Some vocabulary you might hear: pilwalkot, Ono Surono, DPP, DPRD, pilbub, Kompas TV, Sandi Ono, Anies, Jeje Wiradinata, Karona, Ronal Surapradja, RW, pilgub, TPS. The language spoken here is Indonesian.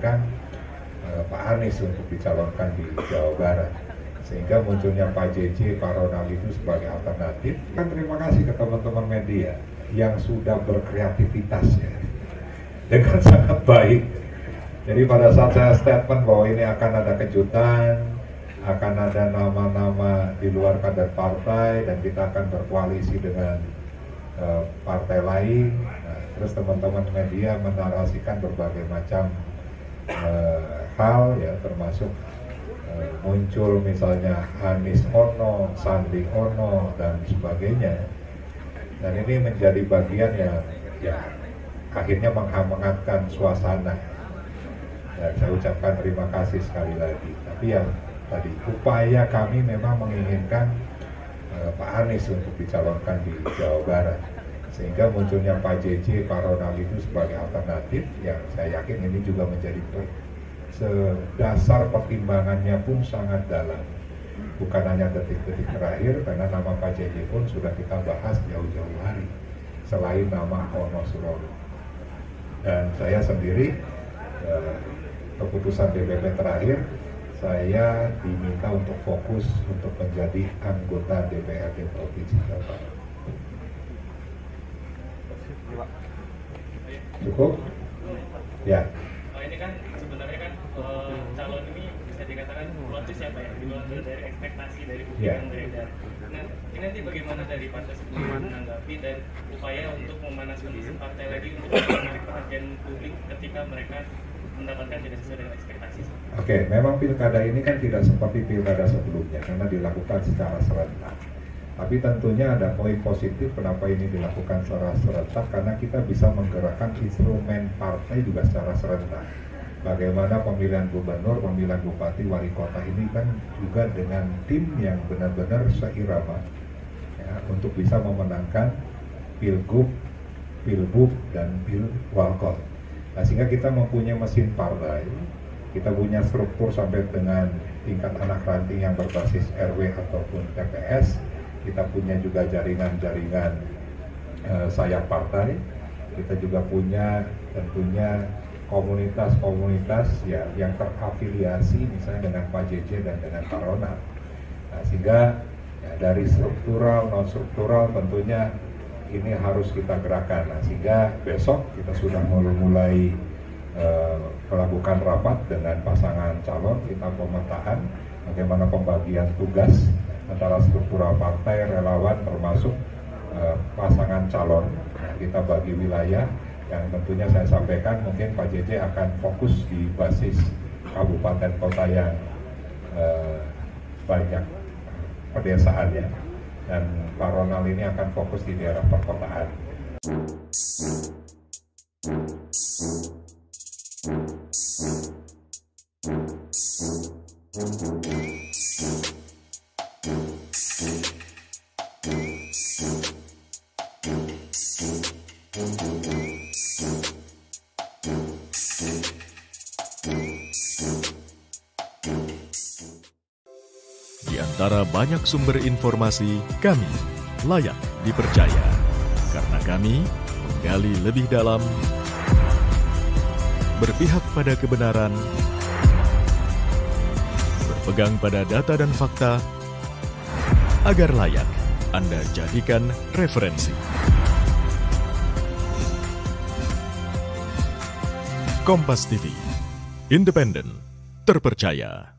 menginginkan Pak Anies untuk dicalonkan di Jawa Barat, sehingga munculnya Pak Jeje, Pak Ronal itu sebagai alternatif. Kan terima kasih ke teman-teman media yang sudah berkreativitas ya, dengan sangat baik. Jadi pada saat saya statement bahwa ini akan ada kejutan, akan ada nama-nama di luar kader partai dan kita akan berkoalisi dengan partai lain. Nah, terus teman-teman media menarasikan berbagai macam hal ya, termasuk muncul misalnya Anies Ono, Sandi Ono dan sebagainya. Dan ini menjadi bagian yang ya akhirnya menghangatkan suasana. Dan saya ucapkan terima kasih sekali lagi. Tapi yang tadi upaya kami memang menginginkan Pak Anies untuk dicalonkan di Jawa Barat, sehingga munculnya Pak Jeje, Pak Ronal itu sebagai alternatif yang saya yakin ini juga menjadi poin. Sedasar pertimbangannya pun sangat dalam, bukan hanya detik-detik terakhir, karena nama Pak Jeje pun sudah kita bahas jauh-jauh hari selain nama Ono Surono. Dan saya sendiri keputusan DPP terakhir, saya diminta untuk fokus untuk menjadi anggota DPRD Provinsi Jawa Barat. Cukup? Ya. Ini kan sebenarnya kan calon ini bisa dikatakan lotis ya Pak ya, di luar dari ekspektasi dari publik yang beredar. Nah, ini nanti bagaimana dari partai sebelumnya menanggapi dan upaya untuk memanas kondisi partai lagi untuk menarik perhatian publik ketika mereka mendapatkan tidak sesuai dengan ekspektasi? Oke, memang pilkada ini kan tidak seperti pilkada sebelumnya karena dilakukan secara serentak. Tapi tentunya ada poin positif kenapa ini dilakukan secara serentak, karena kita bisa menggerakkan instrumen partai juga secara serentak. Bagaimana pemilihan gubernur, pemilihan bupati, wali kota ini kan juga dengan tim yang benar-benar seirama ya, untuk bisa memenangkan pilgub, pilbub, dan pilwalkot. Nah, sehingga kita mempunyai mesin partai, kita punya struktur sampai dengan tingkat anak ranting yang berbasis RW ataupun TPS, kita punya juga jaringan-jaringan sayap partai, kita juga punya tentunya komunitas-komunitas ya, yang terafiliasi misalnya dengan Pak Jeje dan dengan Karona. Nah, sehingga ya, dari struktural, non-struktural tentunya ini harus kita gerakkan. Nah, sehingga besok kita sudah mulai melakukan rapat dengan pasangan calon, kita pemetaan bagaimana pembagian tugas antara struktural partai, relawan, termasuk pasangan calon. Nah, kita bagi wilayah yang tentunya saya sampaikan mungkin Pak Jeje akan fokus di basis kabupaten kota yang banyak pedesaannya, dan Pak Ronal ini akan fokus di daerah perkotaan. Di antara banyak sumber informasi, kami layak dipercaya karena kami menggali lebih dalam, berpihak pada kebenaran, berpegang pada data dan fakta, agar layak Anda jadikan referensi. Kompas TV, independen, terpercaya.